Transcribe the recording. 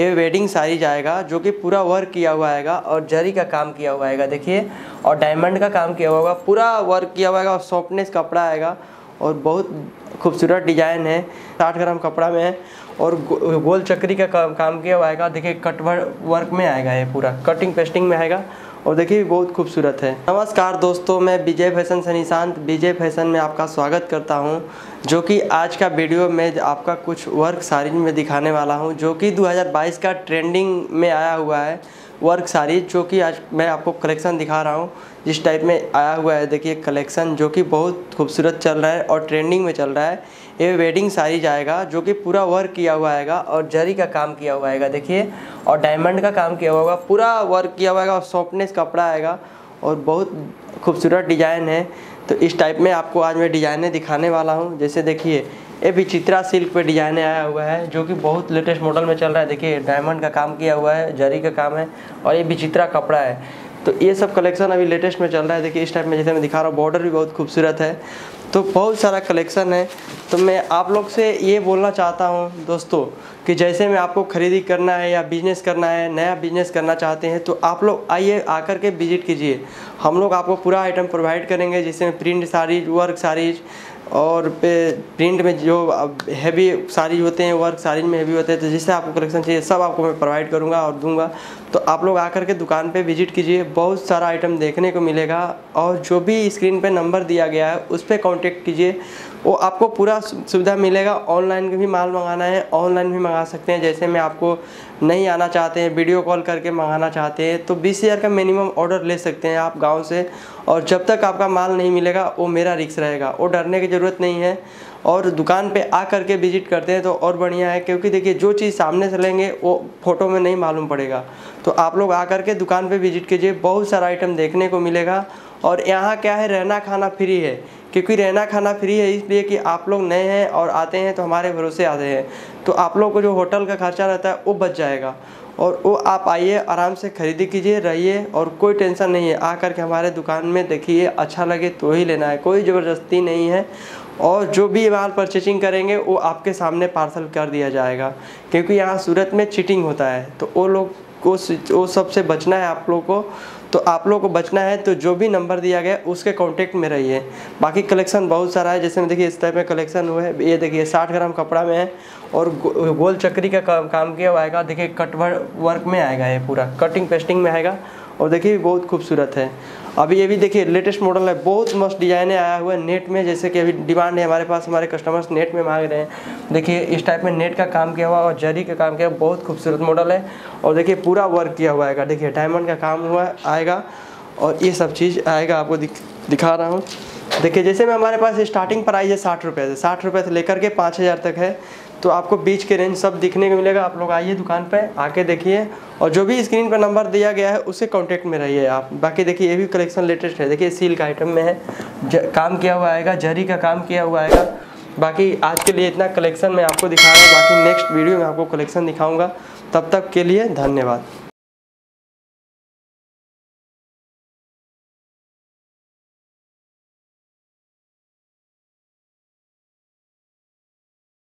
ये वेडिंग साड़ी जाएगा जो कि पूरा वर्क किया हुआ आएगा और जरी का काम किया हुआ आएगा, देखिए, और डायमंड का काम किया हुआ होगा, पूरा वर्क किया हुआ आएगा और सॉफ्टनेस कपड़ा आएगा और बहुत खूबसूरत डिजाइन है। 60 ग्राम कपड़ा में है और गोल चक्री का काम किया हुआ आएगा। देखिए कट वर्क में आएगा, ये पूरा कटिंग पेस्टिंग में आएगा और देखिए बहुत खूबसूरत है। नमस्कार दोस्तों, मैं विजय फैशन से निशान्त विजय फैशन में आपका स्वागत करता हूं, जो कि आज का वीडियो में आपका कुछ वर्क साड़ीज में दिखाने वाला हूं, जो कि 2022 का ट्रेंडिंग में आया हुआ है वर्क साड़ीज, जो कि आज मैं आपको कलेक्शन दिखा रहा हूं जिस टाइप में आया हुआ है। देखिए कलेक्शन जो कि बहुत खूबसूरत चल रहा है और ट्रेंडिंग में चल रहा है। ये वेडिंग साड़ीज आएगा जो कि पूरा वर्क किया हुआ आएगा और जरी का काम किया हुआ आएगा, देखिए, और डायमंड का काम किया हुआ होगा, पूरा वर्क किया हुआ आएगा और सॉफ्टनेस कपड़ा आएगा और बहुत खूबसूरत डिजाइन है। तो इस टाइप में आपको आज मैं डिजाइनें दिखाने वाला हूँ। जैसे देखिए ये विचित्रा सिल्क पे डिजाइन आया हुआ है जो कि बहुत लेटेस्ट मॉडल में चल रहा है। देखिए डायमंड का काम किया हुआ है, जरी का काम है और ये विचित्रा कपड़ा है। तो ये सब कलेक्शन अभी लेटेस्ट में चल रहा है। देखिए इस टाइप में जैसे मैं दिखा रहा हूँ, बॉर्डर भी बहुत खूबसूरत है। तो बहुत सारा कलेक्शन है। तो मैं आप लोग से ये बोलना चाहता हूँ दोस्तों कि जैसे मैं आपको खरीदी करना है या बिजनेस करना है, नया बिजनेस करना चाहते हैं, तो आप लोग आइए, आकर के विजिट कीजिए। हम लोग आपको पूरा आइटम प्रोवाइड करेंगे, जिससे प्रिंट साड़ीज, वर्क साड़ीज और प्रिंट में जो हैवी साड़ीज होते हैं, वर्क साड़ीज में हैवी होते हैं, तो जिससे आपको कलेक्शन चाहिए सब आपको मैं प्रोवाइड करूँगा और दूँगा। तो आप लोग आकर के दुकान पर विजिट कीजिए, बहुत सारा आइटम देखने को मिलेगा। और जो भी स्क्रीन पर नंबर दिया गया है उस पर कॉन्टेक्ट कीजिए, वो आपको पूरा सुविधा मिलेगा। ऑनलाइन भी माल मंगाना है, ऑनलाइन भी मंगा सकते हैं। जैसे मैं आपको नहीं आना चाहते हैं, वीडियो कॉल करके मंगाना चाहते हैं, तो 20,000 का मिनिमम ऑर्डर ले सकते हैं आप गांव से। और जब तक आपका माल नहीं मिलेगा वो मेरा रिस्क रहेगा, वो डरने की ज़रूरत नहीं है। और दुकान पे आ करके विजिट करते हैं तो और बढ़िया है, क्योंकि देखिए जो चीज़ सामने से लेंगे वो फ़ोटो में नहीं मालूम पड़ेगा। तो आप लोग आ करके दुकान पे विजिट कीजिए, बहुत सारा आइटम देखने को मिलेगा। और यहाँ क्या है, रहना खाना फ्री है, क्योंकि रहना खाना फ्री है इसलिए कि आप लोग नए हैं और आते हैं तो हमारे भरोसे आते हैं, तो आप लोग को जो होटल का खर्चा रहता है वो बच जाएगा। और वो आप आइए, आराम से खरीदी कीजिए, रहिए और कोई टेंशन नहीं है। आ करके हमारे दुकान में देखिए, अच्छा लगे तो ही लेना है, कोई ज़बरदस्ती नहीं है। और जो भी माल परचेसिंग करेंगे वो आपके सामने पार्सल कर दिया जाएगा, क्योंकि यहाँ सूरत में चीटिंग होता है, तो वो लोग को वो सबसे बचना है आप लोग को। तो आप लोग को बचना है तो जो भी नंबर दिया गया उसके कांटेक्ट में रहिए। बाकी कलेक्शन बहुत सारा है। जैसे में देखिए इस टाइप में कलेक्शन हुआ है। ये देखिए 60 ग्राम कपड़ा में है और गोल चक्री का काम किया हुआ आएगा। देखिए कट वर्क में आएगा, ये पूरा कटिंग पेस्टिंग में आएगा और देखिए बहुत खूबसूरत है। अभी ये भी देखिए लेटेस्ट मॉडल है, बहुत मस्त डिजाइने आया हुआ है। नेट में जैसे कि अभी डिमांड है हमारे पास, हमारे कस्टमर्स नेट में मांग रहे हैं। देखिए इस टाइप में नेट का काम किया हुआ और जरी का काम किया हुआ, बहुत खूबसूरत मॉडल है। और देखिए पूरा वर्क किया हुआ आएगा, देखिए डायमंड का काम हुआ आएगा और ये सब चीज़ आएगा, आपको दिखा रहा हूँ। देखिए जैसे मैं हमारे पास स्टार्टिंग प्राइस है 60 रुपये से, 60 रुपये से लेकर के 5,000 तक है। तो आपको बीच के रेंज सब दिखने को मिलेगा। आप लोग आइए दुकान पे, आके देखिए और जो भी स्क्रीन पर नंबर दिया गया है उससे कांटेक्ट में रहिए आप। बाकी देखिए ये भी कलेक्शन लेटेस्ट है। देखिए सिल्क आइटम में है, काम किया हुआ आएगा, जरी का काम किया हुआ आएगा। बाकी आज के लिए इतना कलेक्शन मैं आपको दिखा रहा हूँ, बाकी नेक्स्ट वीडियो में आपको कलेक्शन दिखाऊँगा। तब तक के लिए धन्यवाद।